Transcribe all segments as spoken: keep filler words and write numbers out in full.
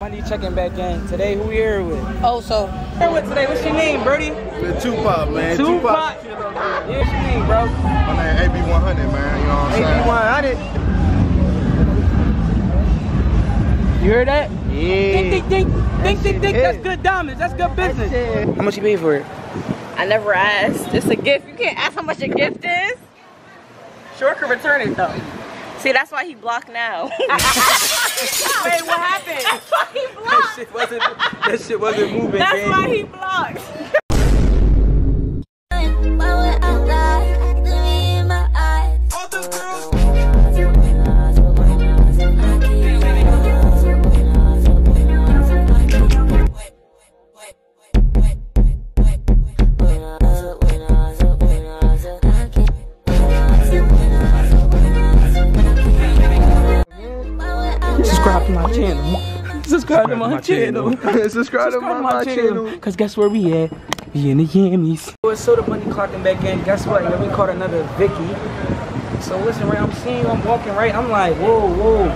Money checking back in. Today, who we here with? Oh, so. Here with today. What's your name, Brody? With Tupac, man. Tupac. Tupac. Yeah, what's your name, bro? My name A B one hundred, man. You know what I'm saying? A B one hundred. You heard that? Yeah. Ding, ding, ding. That ding, ding, ding. That's good diamonds. That's good business. That how much you paid for it? I never asked. It's a gift. You can't ask how much a gift is. Sure can return it, though. See, that's why he blocked now. Wait, what happened? That's why he blocked. That shit wasn't, that shit wasn't moving. That's man. Why he blocked. Subscribe to my channel. Subscribe to my channel. Subscribe to my channel. Cause guess where we at? We in the Yamis. So the money clocking back in. Guess what? Yeah, we caught another Vicky. So listen, right? I'm seeing you. I'm walking right. I'm like, whoa, whoa,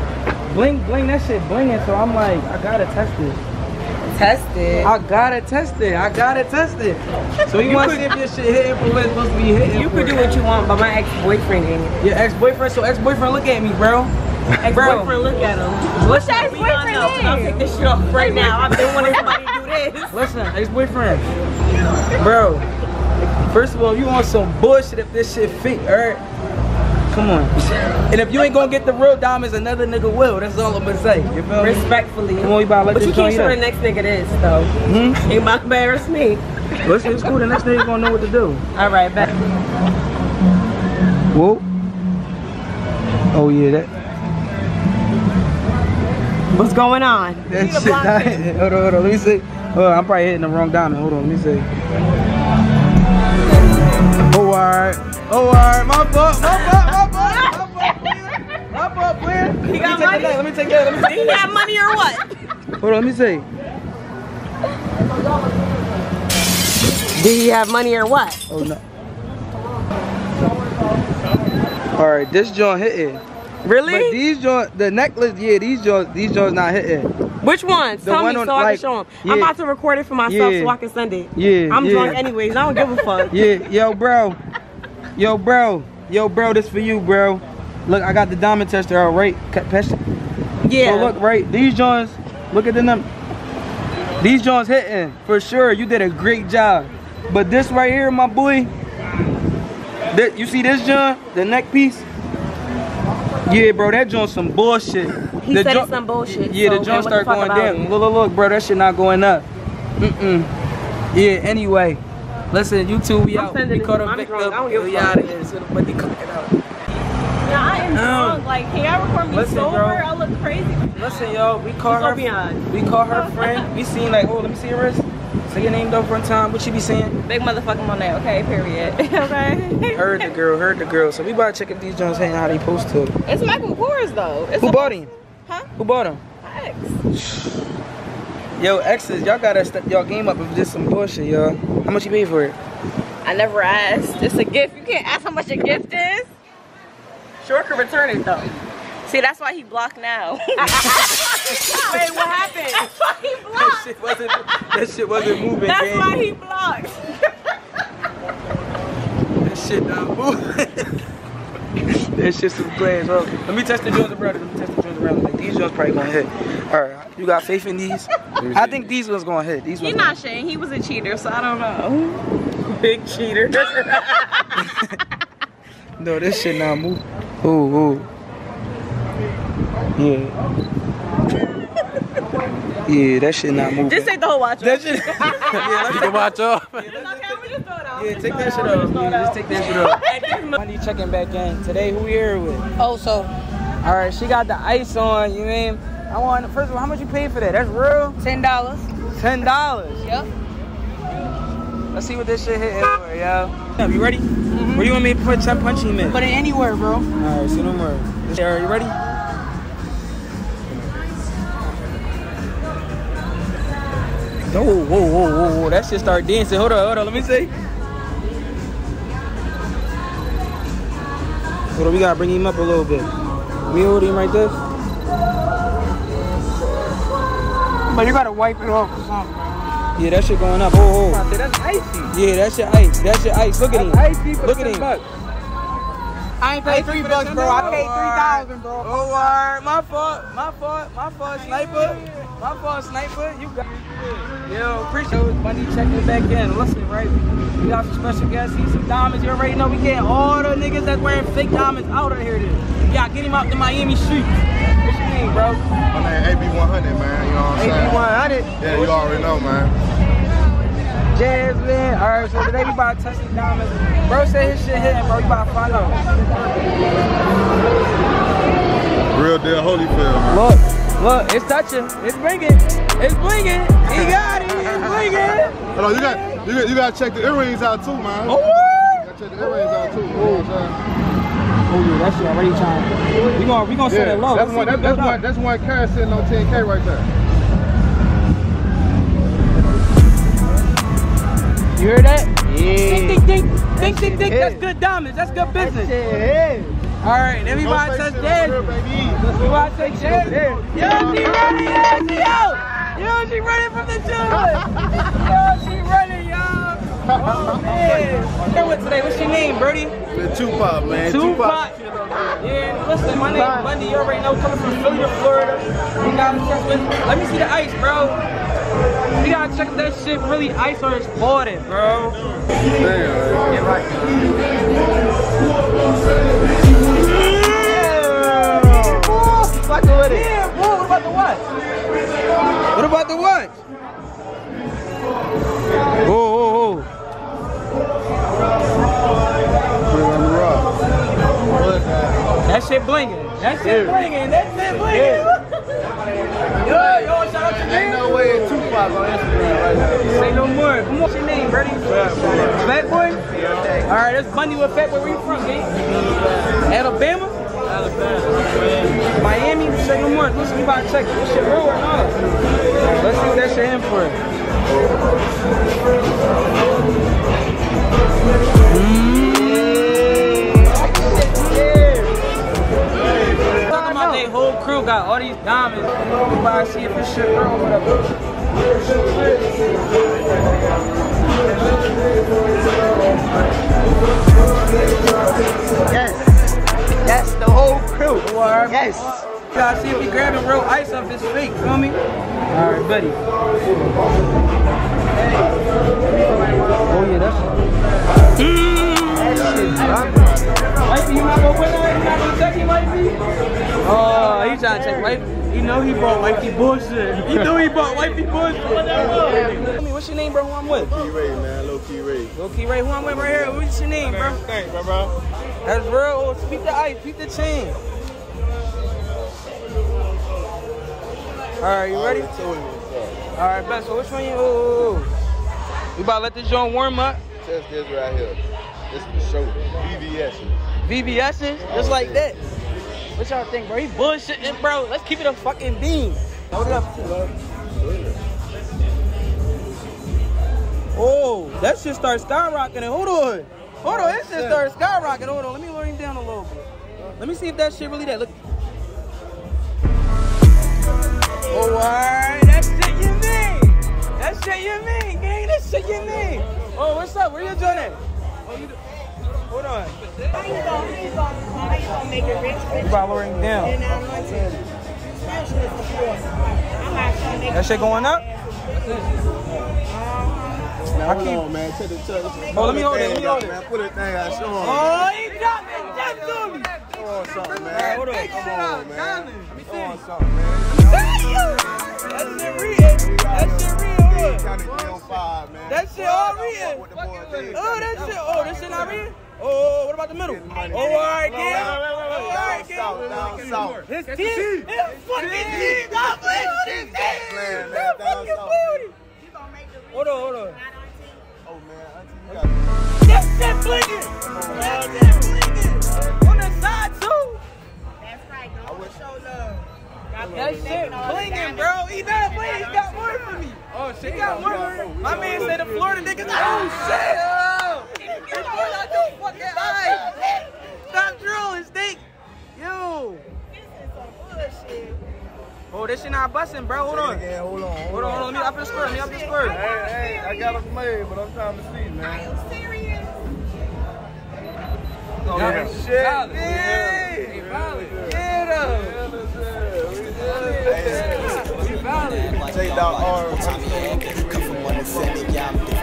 bling, bling. That shit blinging. So I'm like, I gotta test this. Test it. I gotta test it. I gotta test it. So you want to see if this shit hitting for what's supposed to be hitting? You could do what you want, but my ex-boyfriend ain't. Your ex-boyfriend. So ex-boyfriend, look at me, bro. Ex-boyfriend, look at him. What's your ex-boyfriend name? I'll take this shit off right now. I've been wanting somebody to do this. Listen, ex-boyfriend, bro. First of all, you want some bullshit if this shit fake, alright? Come on. And if you ain't gonna get the real diamonds, another nigga will. That's all I'm gonna say. You feel respectfully. Come on, you about to let but you can't show the next nigga this, though. Hmm? You might embarrass me. Listen, it's cool. The next nigga gonna know what to do. All right, back. Whoa. Oh yeah, that. What's going on? That shit not hitting. Hold on, hold on. Let me see. Hold on, I'm probably hitting the wrong diamond. Hold on, let me see. Oh, alright. Oh, alright. My fault. My fault. My fault. My fault. My fault. He got money. Let me take that. Let me take that. He got money or what? Hold on, let me see. Did he have money or what? Oh, no. Alright, this joint hitting. Really? But these joints, the necklace, yeah, these joints, these joints not hitting. Which ones? Tell me so I can show them. I'm about to record it for myself so I can send it. Yeah, I'm drunk anyways. I don't give a fuck. Yeah, yo, bro, yo, bro, yo, bro, this for you, bro. Look, I got the diamond tester out, right? Yeah. So look, right, these joints. Look at the number. These joints hitting for sure. You did a great job. But this right here, my boy. That you see this joint, the neck piece. Yeah, bro, that joint some bullshit. He the said it's some bullshit. Yeah, so the joint start going down. Look, look, look, bro, that shit not going up. Mm-mm. Yeah, anyway. Listen, YouTube, we I'm out. We caught him back up. I don't give a fuck. Out here, so the it out. Now, I am drunk. Um, like, can y'all record me listen, sober? Bro. I look crazy. Listen, yo, we call her beyond. We call her friend. We seen like, oh, let me see your wrist. Say your name though for a time. What you be saying? Big motherfucking on that, okay, period. Okay. Heard the girl, heard the girl. So we about to check if these joints hang out how they post to. It's Michael Kors though. It's who bought him? Huh? Who bought him? My ex. Yo, exes, y'all gotta step y'all game up if this some bullshit, y'all. How much you paid for it? I never asked. It's a gift. You can't ask how much a gift is. Sure can return it though. See, that's why he blocked now. Wait, what happened? That's why he blocked. That shit wasn't, that shit wasn't moving. That's gang. Why he blocked. That shit not moving. That shit's some glass. Well, let me test the joints around it. Let me test the joints around it. Like, these joints probably gonna hit. All right, you got faith in these? I think these ones gonna hit. These ones. He's not Shane. He was a cheater, so I don't know. Big cheater. No, this shit not moving. Ooh, ooh. Yeah. Yeah, that shit not moving. Just take the whole watch off. That shit. Yeah, you can watch off. Yeah, it's okay, we just throw it off. Yeah, take that shit off. Yeah, just take that shit off. Money checking back in. Today, who we here with? Oh, so. All right, she got the ice on, you mean? I want, first of all, how much you paid for that? That's real? ten dollars. ten dollars? Yep. Let's see what this shit hit everywhere, yo. You ready? Mm-hmm. Where you want me to put that punchy in? Put it anywhere, bro. All right, see no more. Are you ready? Whoa, whoa, whoa, whoa, whoa, that shit start dancing. Hold on, hold on, let me see. Hold on, we gotta bring him up a little bit. We hold him right there. But you gotta wipe it off or something, man. Yeah, that shit going up. Oh, oh. That's icy. Yeah, that shit ice. That shit ice. Look at that's him. Icy for Look at him. Bucks. I ain't paid three bucks, bro. I paid three thousand, bro. Oh, alright. My fault. My fault. My fault, sniper. My fault, sniper. You got it. Yo, appreciate it. Money checking back in. Listen, right? We got some special guests. He's some diamonds. You already know we getting all the niggas that's wearing fake diamonds out of here. Then y'all get him out to Miami street. What you mean, bro? My name A B one hundred, man. You know what I'm saying? A B one hundred. Yeah, you already know, man. Jasmine, alright, so today we about to touch these diamonds. Bro said his shit hitting, bro. You about to follow. Real-deal Holyfield. Look, look, it's touching. It's blinking. It's blinking. He got it. It's blinking. Hold on, you got, you, you got to check the earrings out too, man. Oh, what? You got to check the earrings out too. Ooh, oh, yeah, that shit already trying. We gonna, we gonna set it low. That's one, that, that's one, that's one carat sitting on ten K right there. You hear that? Yeah. Ding, ding, ding. Ding, ding, ding. That's good diamonds. That's good business. That shit is. All right, everybody touch Jazz. We about to take Jazz. Yo, she running, yo. Yo, she running from the children. Yo, she running, y'all. Oh, man. What today? What's your name, Brody? Tupac, man. Tupac. Yeah, listen, my name's Bundy. You already know, coming from Philly, Florida. You got me. Let me see the ice, bro. We gotta check if that shit really ice or it's flooded, bro. Damn. Yeah, right. Yeah. Woo, fucking with it. Yeah, woo, what about the watch? What about the watch? Whoa, whoa, whoa. That shit blinging. That shit blinging. That shit blinging. Yo, yo, shout out to me. Ain't no way. On Instagram right now. Say no more. Come on, what's your name, ready? Fat Boy? Yeah. Alright, that's Bundy with Fat Boy. Where you from, man? Alabama? Alabama. Miami? Say no more. Listen, we about to check. This shit real or not? Let's see what that shit in for. Mm-hmm. Talking about they whole crew got all these diamonds. We about to see if this shit real or whatever. Yes, that's the whole crew. War. Yes. Y'all see if we grabbing real ice off his feet, feel me? Alright, buddy. Oh yeah, that's mm. That shit, Mike, you not gonna win that? You not gonna check him, Mike? Oh, he trying to check Mike. You know he bought wifey bullshit. You know he bought wifey bullshit. Tell me, what's your name, bro? Who I'm with? Low Key Ray, man. Low Key Ray. Low Key Ray. Who I'm with right here? What's your name, bro? Thanks, bro, bro. That's real. Speak the ice. Speak the chain. All right, you ready? All right, best. So which one you? Oh, we about to let this joint warm up. Test this right here. This is the show. V B S. V B S, just like that. What y'all think, bro? He bullshitting, bro. Let's keep it a fucking beam. Hold it up, too, bro. Oh, that shit starts skyrocketing. Hold on. Hold on. This shit starts skyrocketing. Hold on. Let me lower him down a little bit. Let me see if that shit really that. Look. Oh, all right. That shit you mean. That shit you mean, gang. That shit you mean. Oh, what's up? Where you doing at? Oh, you do Hold on. How you gonna make it rich? By lowering down. That shit going up? I keep on, man. Take the touch. Oh, let me hold it. Let me hold it. Put it down. Show him. Oh, he dropped it. Just do me. Come on, something, man. Hold on. Come on, man. Come on, something, man. That's the real. That's the real. That shit all real. Oh, that shit. Oh, that shit not real. Oh, what about the middle? Oh, all right, kid. Oh, all right, kid. Down south. His teeth. His fucking teeth. God bless his teeth. His fucking booty. Hold on, hold on. Oh, man. That shit blinking. That shit blinking. On the side, too. That's right. Don't show love. That shit blinging, bro. He better bling. He got more for me. Oh, shit. He got more for me. My man said the Florida niggas. Oh, shit. Oh. Stop drilling, Stink. Yo. This is some bullshit. Oh, this shit not busting, bro. Hold on. Yeah, hold on. up in the square. Let me up in the square. Hey, hey, I got him made, but I'm trying to see, man. I am serious. Oh, yeah. Shit. Yeah. Hey, valid. Get him. We valid. Take down arms. Come from one to seven. Yeah, I'm different.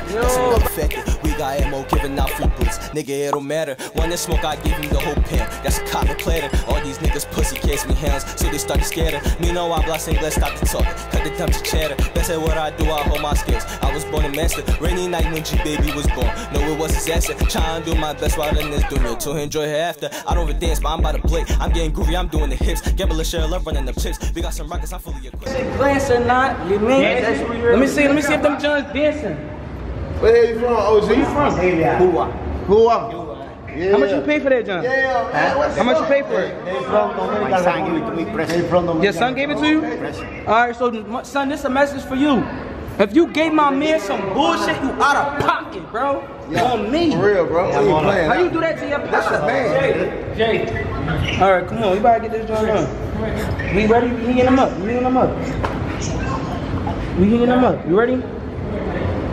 Got ammo giving out free boots, nigga, it don't matter. When they smoke, I give him the whole pen. That's a cotton platter. All these niggas pussy kids me hands, so they start to scatter. Me know I blast and let's stop the talk. Cut the dumb to chatter. That's what I do, I hold my skills. I was born a master. Rainy night when G baby was born. No, it was disaster. Trying to do my best while in this doing it. To enjoy her after. I don't really dance, but I'm about to play. I'm getting groovy, I'm doing the hips. Gambler share love running up chips. We got some rockets, I'm fully equipped. Glance or not, you mean? Yes, let me see, let me see if them John's dancing. Where the hell you from, O G? Where you from? Hua. Hua. Yeah. How much you pay for that, John? Yeah, man. What's How much you pay for it? They from Dominica. My son gave it to me, precious. Your son gave it to you? Precious. All right, so, son, this is a message for you. If you gave my man some bullshit, you out of pocket, bro. Yeah. On me. For real, bro. Yeah, you playing? How you do that to your pocket, man? Jay. Jay. All right, come on. We about to get this John done. We ready? We hanging them up. We hanging them up. We hanging them up. You ready?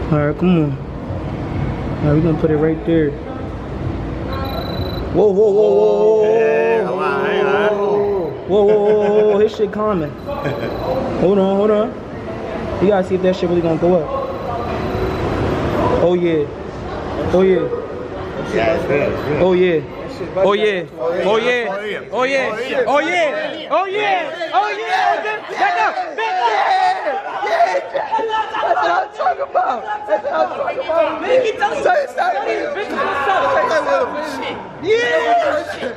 Alright, come on. Alright, we're gonna put it right there. Whoa, whoa, whoa, whoa, whoa. Yeah, whoa, whoa, whoa, whoa, whoa. His shit climbing. Hold on, hold on. You gotta see if that shit really gonna go up. Oh yeah. Oh yeah. Oh yeah. Oh yeah. Oh yeah. Oh yeah. Oh yeah. Oh yeah. Oh yeah. Back up. That's what I'm talking about. That's what I'm talking about. Make tell you. Say, say, yeah. Yeah.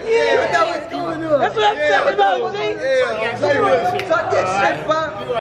Yeah. That's what I'm talking about, G. Yeah. Talk that shit.